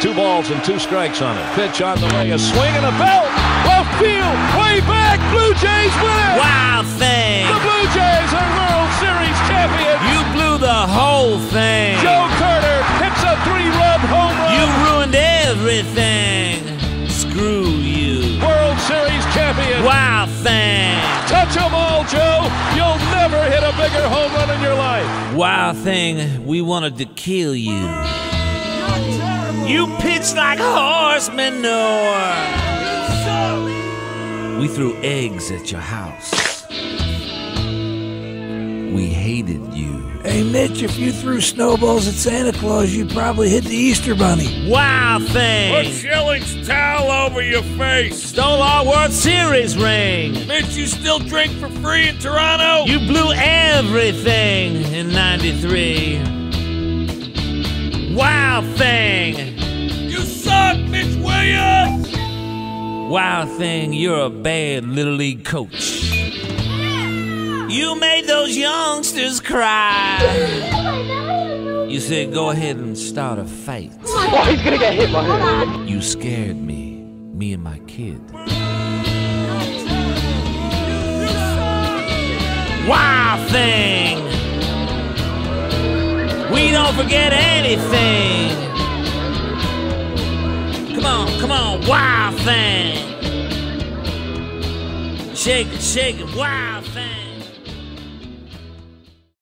2 balls and 2 strikes on it. Pitch on the way, a swing and a belt. Left field, way back. Blue Jays win it. Wild Thing. The Blue Jays are World Series champions. You blew the whole thing. Joe Carter hits a 3-run home run. You ruined everything. Screw you. World Series champion. Wild Thing. Touch 'em all, Joe. You'll never hit a bigger home run in your life. Wild Thing, we wanted to kill you. You pitched like horse manure. We threw eggs at your house. We hated you. Hey, Mitch, if you threw snowballs at Santa Claus, you'd probably hit the Easter Bunny. Wild Thing. Put Schilling's towel over your face. Stole our World Series ring. Mitch, you still drink for free in Toronto? You blew everything in '93. Wild Thing! You suck, Mitch Williams! Wild Thing, you're a bad Little League coach. Yeah. You made those youngsters cry. You said, go ahead and start a fight. Oh, he's gonna get hit by him. You scared me and my kid. Wild Thing! We don't forget anything. Come on, Wild Thing. Shake it, Wild Thing.